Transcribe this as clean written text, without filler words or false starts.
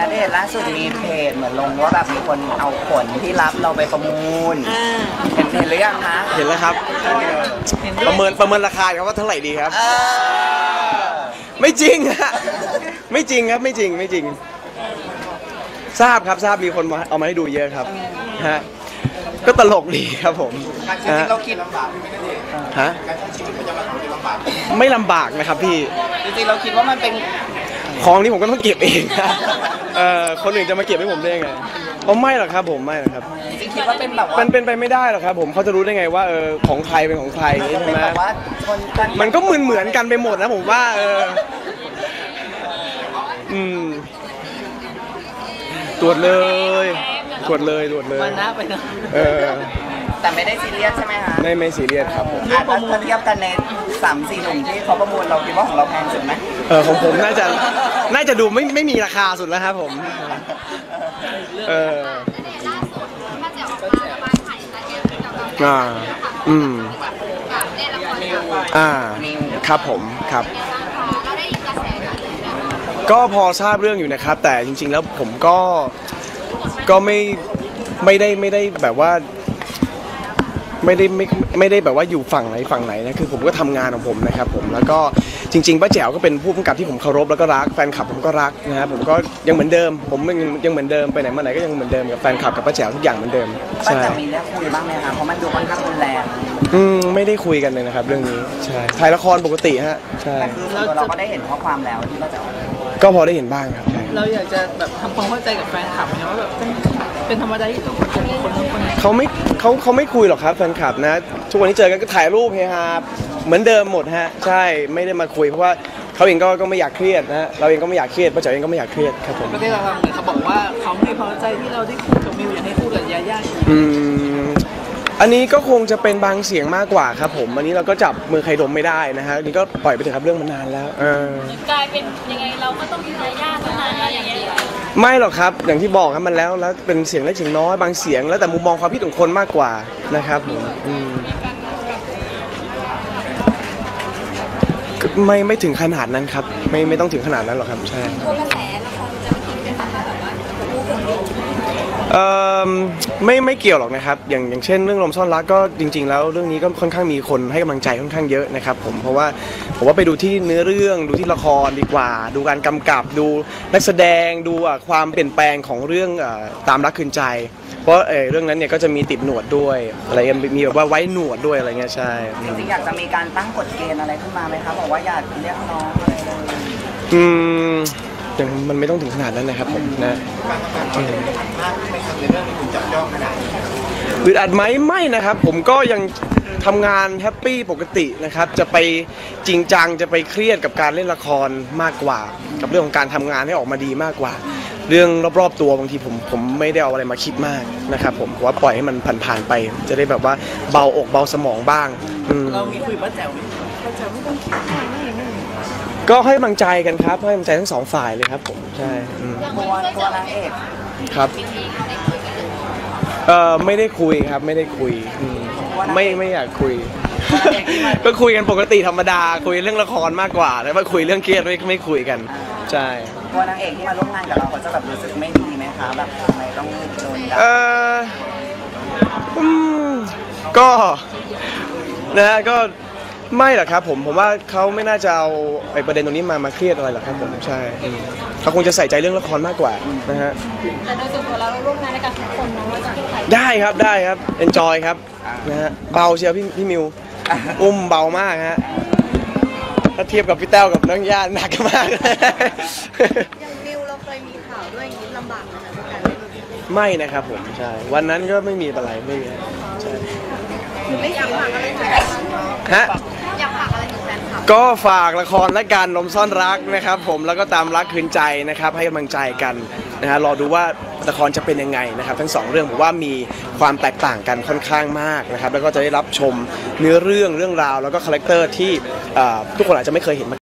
ณเดชน์ล่าสุดมีเพจเหมือนลงว่าแบบมีคนเอาขนที่รับเราไปประมูลเห็นหรือยังคะเห็นแล้วครับประเมินราคาครับว่าเท่าไหร่ดีครับไม่จริงฮะไม่จริงครับไม่จริงทราบครับทราบมีคนเอามาให้ดูเยอะครับฮะก็ตลกดีครับผมการใช้ชีวิตเรากินลำบากไม่ได้เองฮะการใช้ชีวิตประจำวันของเราลำบากไม่ลำบากนะครับพี่จริงๆเราคิดว่ามันเป็นของนี่ผมก็ต้องเก็บเองครับคนอื่นจะมาเก็บให้ผมได้ไงเอาไม่หรอกครับผมไม่หรอกครับจริงๆคิดว่าเป็นแบบมันเป็นไปไม่ได้หรอกครับผมเขาจะรู้ได้ไงว่าของใครเป็นของใครใช่ไหมมันก็เหมือนกันไปหมดนะผมว่าตรวจเลยมันน่าไปนะแต่ไม่ได้ซีเรียสใช่ไหมคะไม่ซีเรียสครับผมถ้าเทียบกันใน3-4หนุ่มที่เขาประมูลเราคิดว่าของเราแพงสุดไหมของผมน่าจะดูไม่มีราคาสุดแล้วครับผมครับผมครับก็พอทราบเรื่องอยู่นะครับแต่จริงๆแล้วผมก็ไม่ได้แบบว่าไม่ได้แบบว่าอยู่ฝั่งไหนนะคือผมก็ทำงานของผมนะครับผมแล้วก็จริงๆป้าแจ๋วก็เป็นผู้กำกับที่ผมเคารพแล้วก็รักแฟนคลับผมก็รักนะครับผมก็ยังเหมือนเดิมผมยังเหมือนเดิมไปไหนมาไหนก็ยังเหมือนเดิมกับแฟนคลับกับป้าแจ๋วทุกอย่างเหมือนเดิมใช่มีได้คุยบ้างไหมคะเพราะมันดูค่อนข้างรุนแรงไม่ได้คุยกันเลยนะครับเรื่องนี้ใช่ถ่ายละครปกติฮะใช่เราก็ได้เห็นข้อความแล้วที่ป้าแจ๋วก็พอได้เห็นบ้างครับเราอยากจะแบบทำความเข้าใจกับแฟนคลับนะว่าแบบเป็นธรรมดาที่ต้องคุยกันคนเขาไม่คุยหรอกครับแฟนคลับนะทุกวันที่เจอกันก็ถ่ายรูปเฮฮาเหมือนเดิมหมดฮะใช่ไม่ได้มาคุยเพราะว่าเขาเองก็ไม่อยากเครียดนะเราเองก็ไม่อยากเครียดป้าจ๋าเองก็ไม่อยากเครียดครับผมก็ได้เราทำเหมือนเขาบอกว่าเขาไม่พอใจที่เราได้คุยกับมิวอยากให้พูดกับยาย่าอันนี้ก็คงจะเป็นบางเสียงมากกว่าครับผมอันนี้เราก็จับมือใครดมไม่ได้นะฮะนี่ก็ปล่อยไปเถอะครับเรื่องมันนานแล้วกลายเป็นยังไงเราก็ต้องมียาย่าตั้งนานแล้วอย่างเงี้ยไม่หรอกครับอย่างที่บอกครับมันแล้วเป็นเสียงเล็กเสียงน้อยบางเสียงแล้วแต่มุมมองความคิดของคนมากกว่านะครับไม่ถึงขนาดนั้นครับไม่ต้องถึงขนาดนั้นหรอกครับใช่ไม่เกี่ยวหรอกนะครับอย่างเช่นเรื่องลมซ่อนรักก็จริงๆแล้วเรื่องนี้ก็ค่อนข้างมีคนให้กำลังใจค่อนข้างเยอะนะครับผมเพราะว่าผมว่าไปดูที่เนื้อเรื่องดูที่ละครดีกว่าดูการกำกับดูนักแสดงดูความเปลี่ยนแปลงของเรื่องตามรักคืนใจเพราะเรื่องนั้นเนี่ยก็จะมีติดหนวดด้วยอะไรมีแบบว่าไว้หนวดด้วยอะไรเงี้ยใช่จริงๆอยากจะมีการตั้งกฎเกณฑ์อะไรขึ้นมาไหมคะบอกว่าอยากเรียกน้องอะไรอย่างมันไม่ต้องถึงขนาดนั้นนะครับผมนะอึดอัดไหมไม่นะครับผมก็ยังทำงานแฮปปี้ปกตินะครับจะไปจริงจังจะไปเครียดกับการเล่นละครมากกว่ากับเรื่องของการทำงานให้ออกมาดีมากกว่าเรื่องรอบๆตัวบางทีผมไม่ได้เอาอะไรมาคิดมากนะครับผมว่าปล่อยให้มันผ่านๆไปจะได้แบบว่าเบาอกเบาสมองบ้างเรามีคุยป้าแจ๋วไม่ต้องคิดมากก็ให้กำลังใจกันครับให้กำลังใจทั้งสองฝ่ายเลยครับผมใช่ตัวนางเอกครับไม่ได้คุยครับไม่ได้คุยไม่อยากคุยก็คุยกันปกติธรรมดาคุยเรื่องละครมากกว่าแต่ว่าคุยเรื่องเครียดไม่คุยกันใช่ตัวนางเอกที่มาร่วมงานกับเราเขาจะแบบรู้สึกไม่ดีไหมคะแบบทำไมต้องโดนด่าก็นะก็ไม่หรอกครับผมว่าเขาไม่น่าจะเอาไอ้ประเด็นตรงนี้มาเครียดอะไรหรอกครับผมใช่เขาคงจะใส่ใจเรื่องละครมากกว่านะฮะแต่โดยส่วนตัวเราร่วมงานในการทุกคนเนาะว่าจะได้ครับ enjoy ครับนะฮะเบาเชียวพี่มิวอุ้มเบามากฮะถ้าเทียบกับพี่แต้วกับน้องย่าหนักมากอย่างมิวเราเคยมีข่าวด้วยอย่างนี้ลำบากนะคะด้วยกันไม่นะครับผมใช่วันนั้นก็ไม่มีอะไรไม่มีไม่อยากฝากอะไรถึงฮะอยากฝากอะไรถึงแฟนคลับก็ฝากละครและการลมซ่อนรักนะครับผมแล้วก็ตามรักคืนใจนะครับให้กำลังใจกันนะฮะรอดูว่าละครจะเป็นยังไงนะครับทั้งสองเรื่องผมว่ามีความแตกต่างกันค่อนข้างมากนะครับแล้วก็จะได้รับชมเนื้อเรื่องราวแล้วก็คาแรคเตอร์ที่ทุกคนอาจจะไม่เคยเห็นมา